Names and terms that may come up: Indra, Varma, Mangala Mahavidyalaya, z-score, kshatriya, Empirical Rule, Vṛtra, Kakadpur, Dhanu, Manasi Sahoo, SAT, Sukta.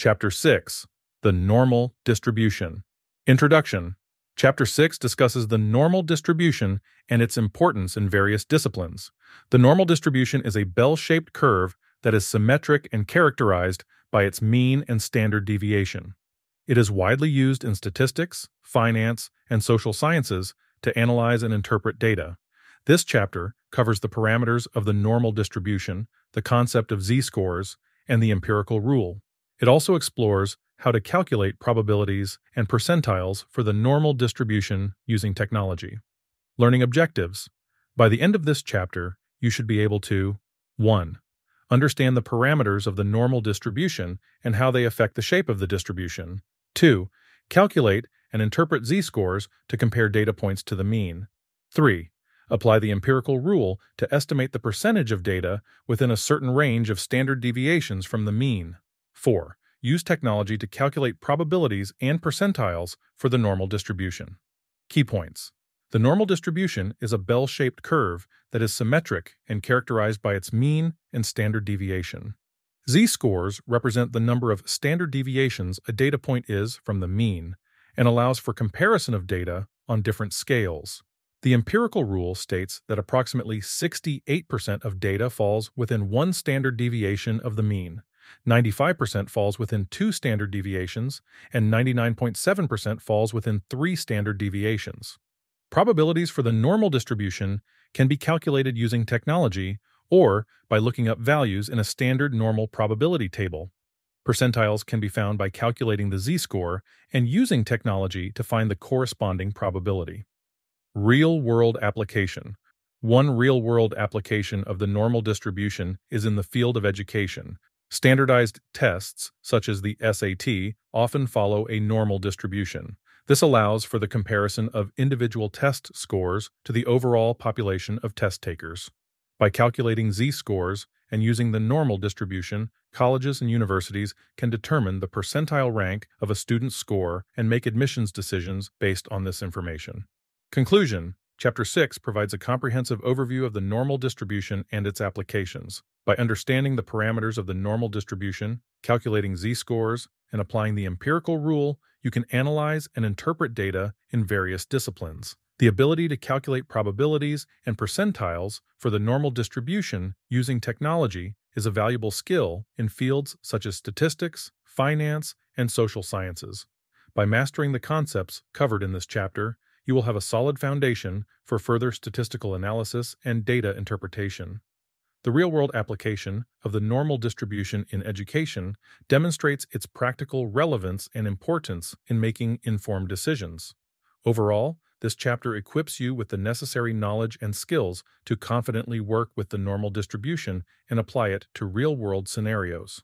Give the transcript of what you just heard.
Chapter 6. The Normal Distribution. Introduction. Chapter 6 discusses the normal distribution and its importance in various disciplines. The normal distribution is a bell-shaped curve that is symmetric and characterized by its mean and standard deviation. It is widely used in statistics, finance, and social sciences to analyze and interpret data. This chapter covers the parameters of the normal distribution, the concept of z-scores, and the empirical rule. It also explores how to calculate probabilities and percentiles for the normal distribution using technology. Learning objectives. By the end of this chapter, you should be able to 1. Understand the parameters of the normal distribution and how they affect the shape of the distribution. 2. Calculate and interpret z-scores to compare data points to the mean. 3. Apply the empirical rule to estimate the percentage of data within a certain range of standard deviations from the mean. 4. Use technology to calculate probabilities and percentiles for the normal distribution. Key points. The normal distribution is a bell-shaped curve that is symmetric and characterized by its mean and standard deviation. Z-scores represent the number of standard deviations a data point is from the mean and allows for comparison of data on different scales. The empirical rule states that approximately 68% of data falls within one standard deviation of the mean, 95% falls within 2 standard deviations, and 99.7% falls within 3 standard deviations. Probabilities for the normal distribution can be calculated using technology or by looking up values in a standard normal probability table. Percentiles can be found by calculating the z-score and using technology to find the corresponding probability. Real-world application. One real-world application of the normal distribution is in the field of education. Standardized tests, such as the SAT, often follow a normal distribution. This allows for the comparison of individual test scores to the overall population of test takers. By calculating z-scores and using the normal distribution, colleges and universities can determine the percentile rank of a student's score and make admissions decisions based on this information. Conclusion. Chapter 6 provides a comprehensive overview of the normal distribution and its applications. By understanding the parameters of the normal distribution, calculating z-scores, and applying the empirical rule, you can analyze and interpret data in various disciplines. The ability to calculate probabilities and percentiles for the normal distribution using technology is a valuable skill in fields such as statistics, finance, and social sciences. By mastering the concepts covered in this chapter, you will have a solid foundation for further statistical analysis and data interpretation. The real-world application of the normal distribution in education demonstrates its practical relevance and importance in making informed decisions. Overall, this chapter equips you with the necessary knowledge and skills to confidently work with the normal distribution and apply it to real-world scenarios.